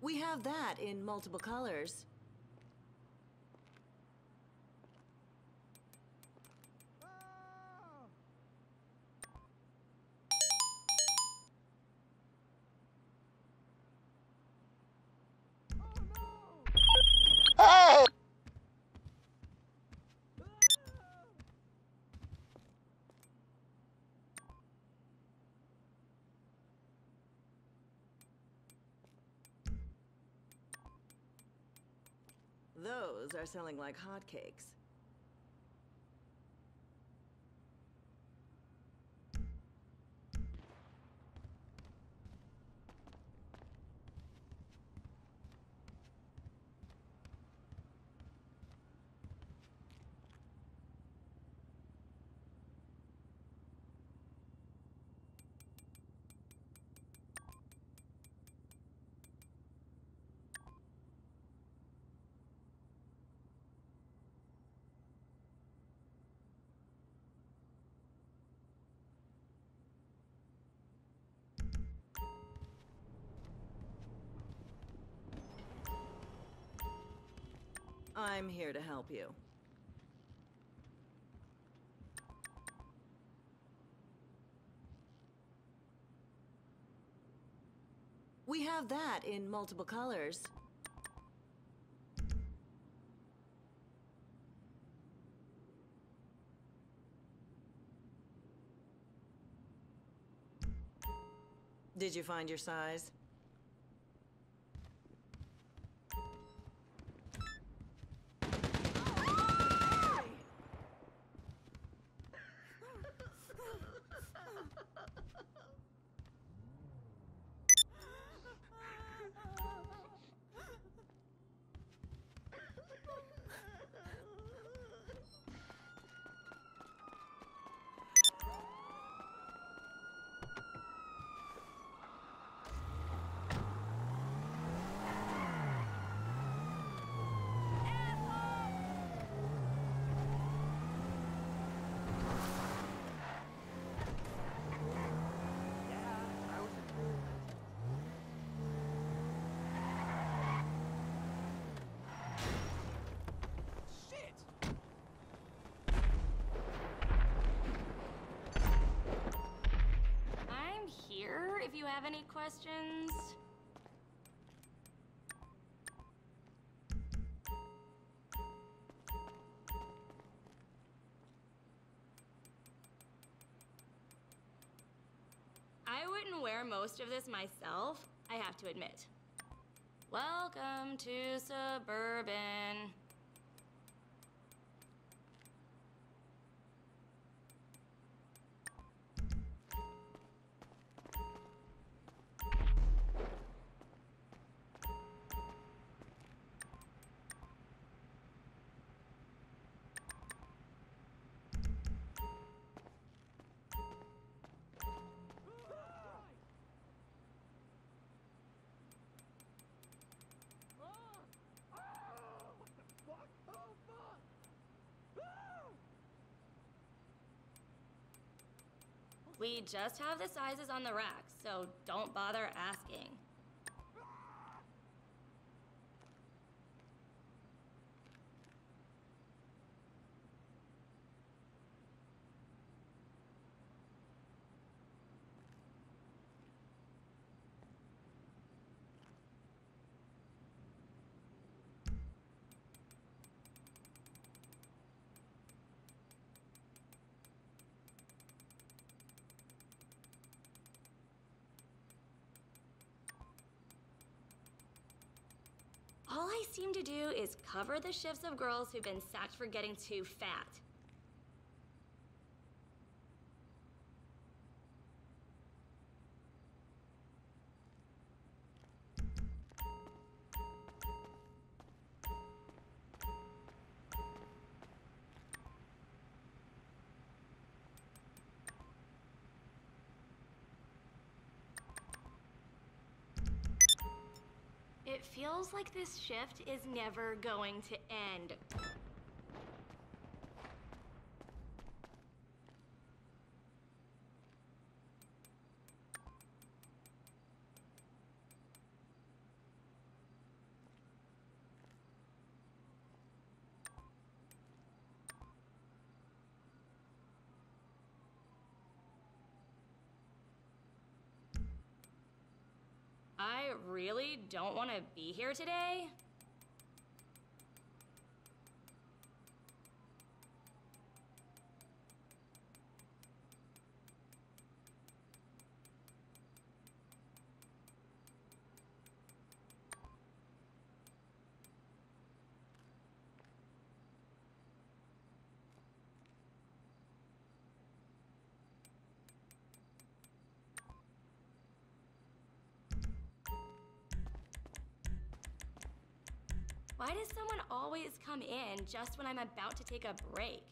We have that in multiple colors. Those are selling like hotcakes. I'm here to help you. We have that in multiple colors. Did you find your size? Have any questions? I wouldn't wear most of this myself, I have to admit. Welcome to Suburban. We just have the sizes on the rack, so don't bother asking. I seem to do is cover the shifts of girls who've been sacked for getting too fat. It feels like this shift is never going to end. I really don't want to be here today. Why does someone always come in just when I'm about to take a break?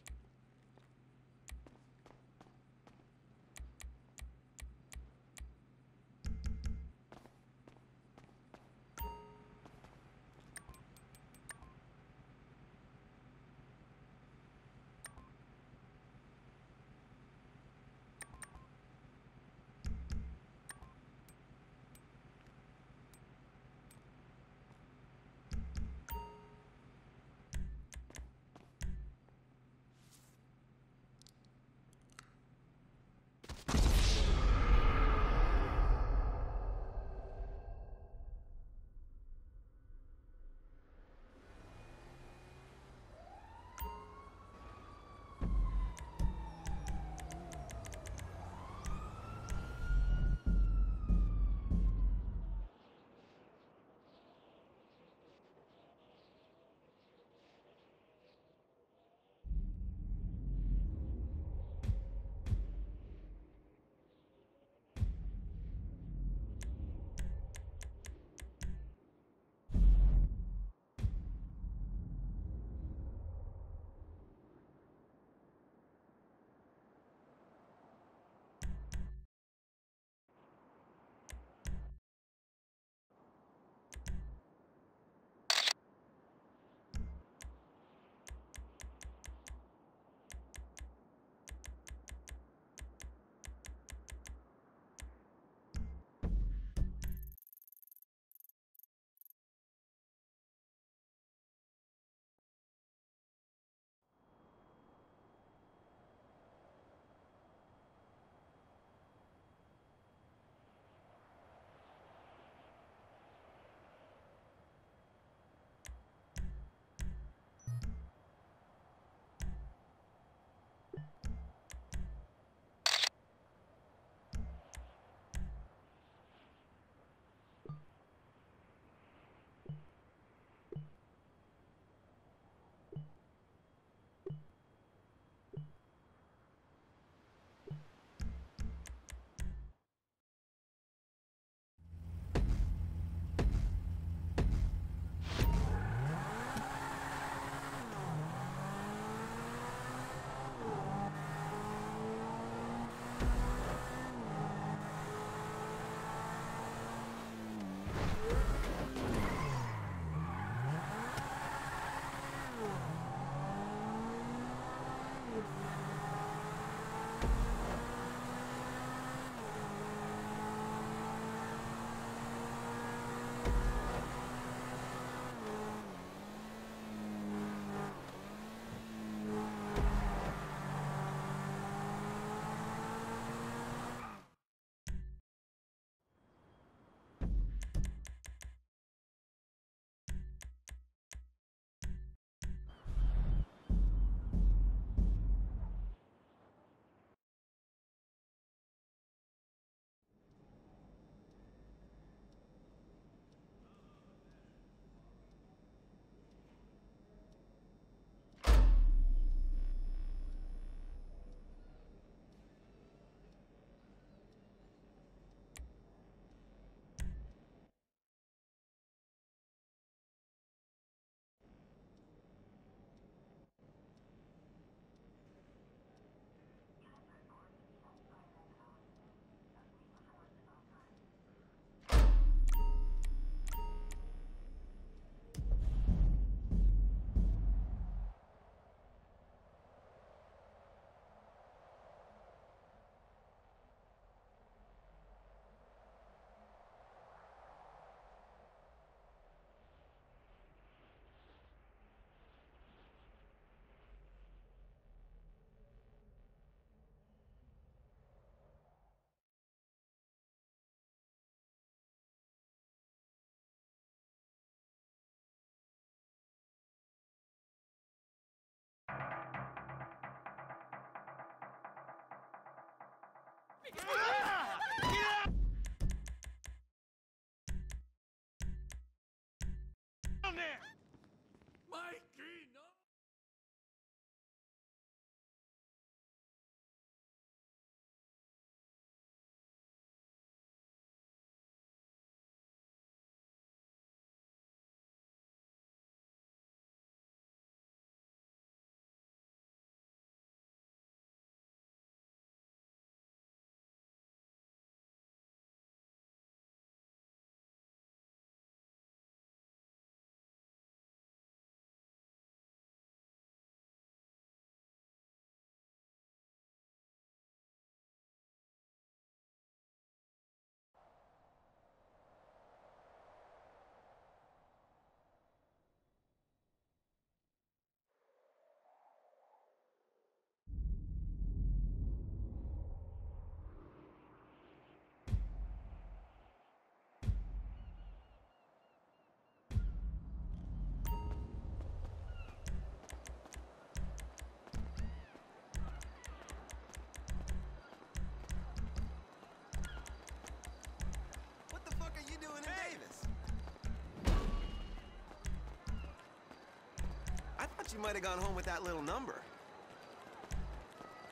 You might have gone home with that little number.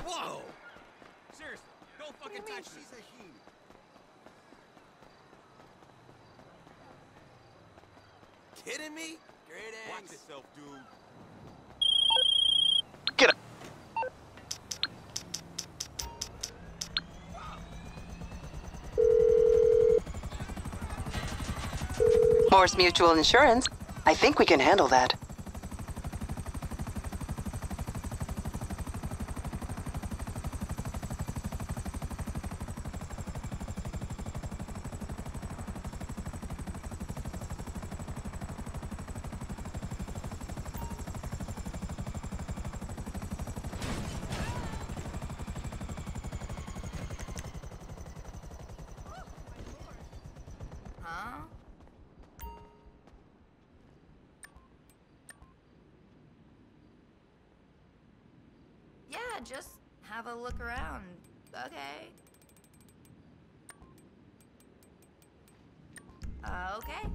Whoa! Seriously, don't fucking touch me. She's a he. Kidding me? Great eggs. Watch yourself, dude. Get up. Morse Mutual Insurance. I think we can handle that. Just have a look around, okay? Okay.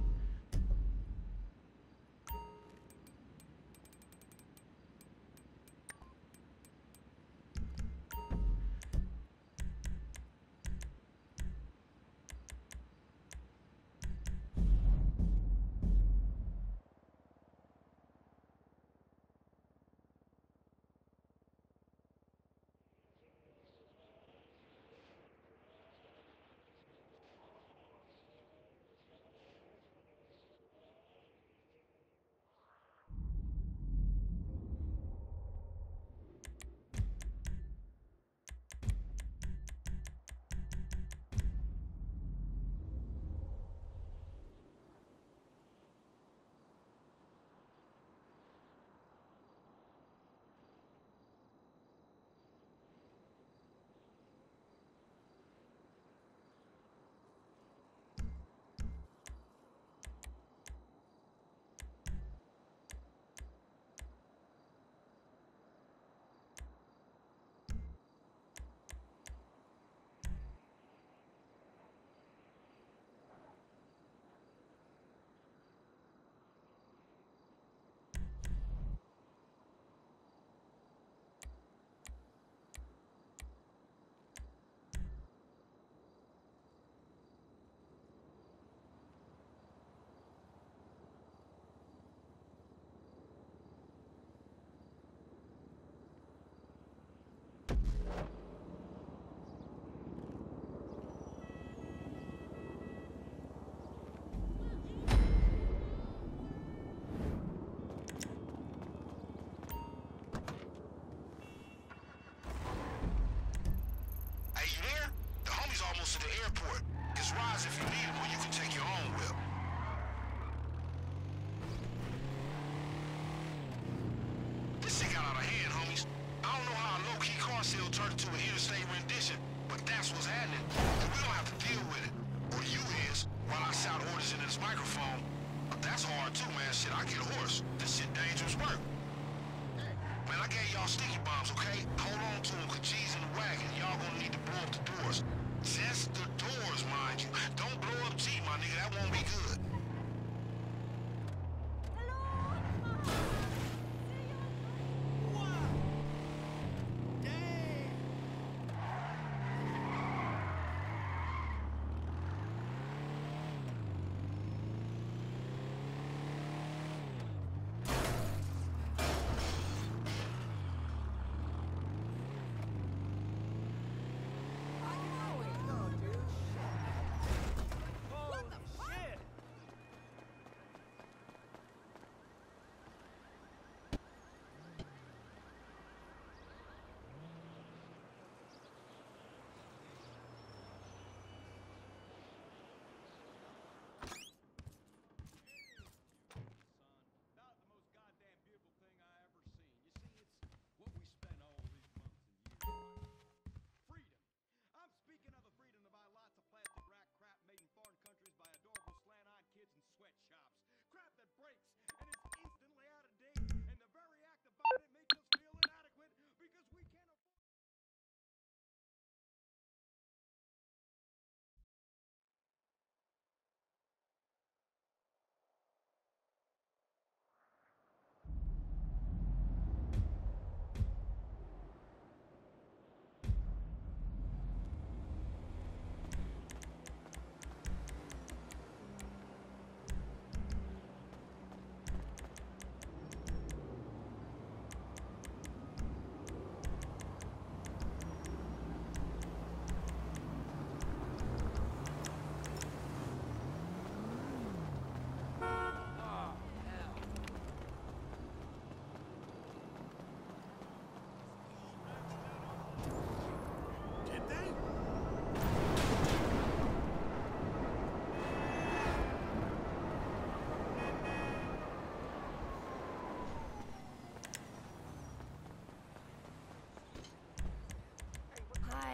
To the airport. His rides, if you need them, or you can take your own whip. This shit got out of hand, homies. I don't know how a low-key car sale turned into an interstate rendition, but that's what's happening, and we don't have to deal with it. Or you is, while I shout orders into this microphone. But that's hard too, man. Shit, I get hoarse. This shit dangerous work. Man, I gave y'all sticky bombs, okay? Hold on to them, cause G's in the wagon. Y'all gonna need to blow up the doors.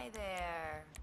Hi there.